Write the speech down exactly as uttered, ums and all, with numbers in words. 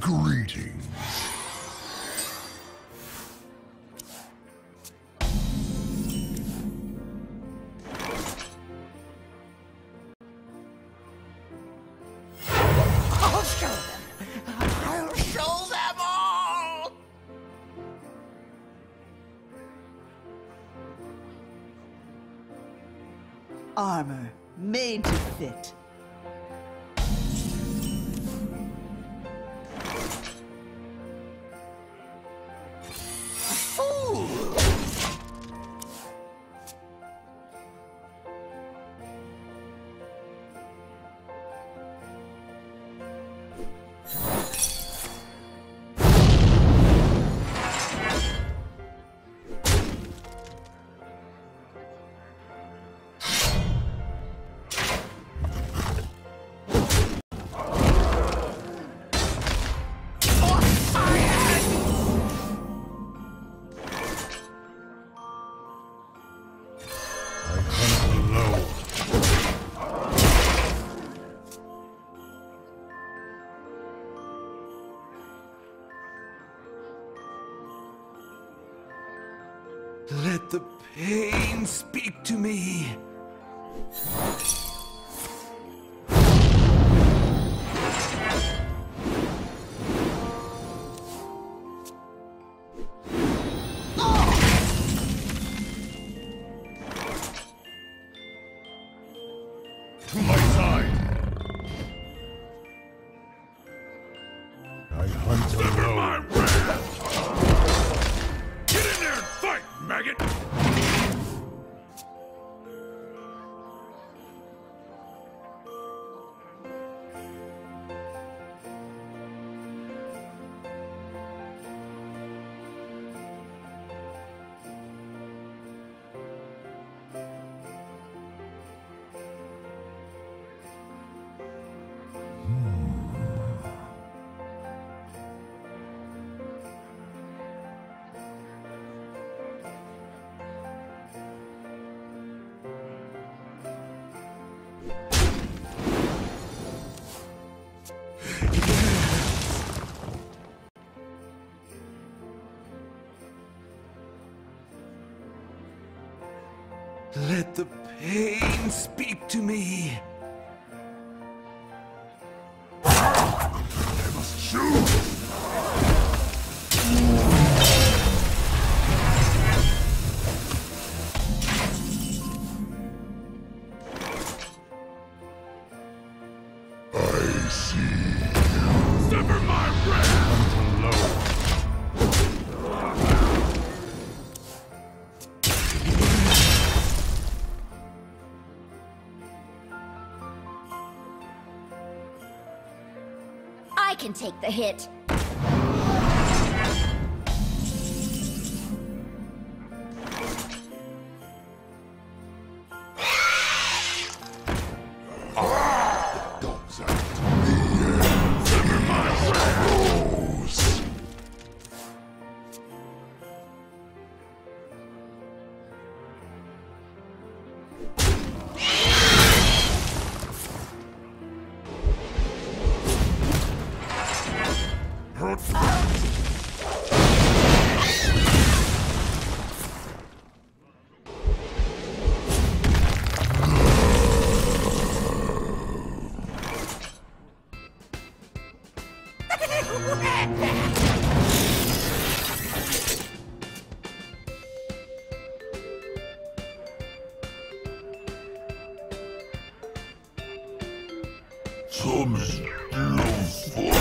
Greetings. Armor made to fit. Let the pain speak to me. Let the pain speak to me. I must choose. I see you. Sever my breath. I can take the hit. Some still fly.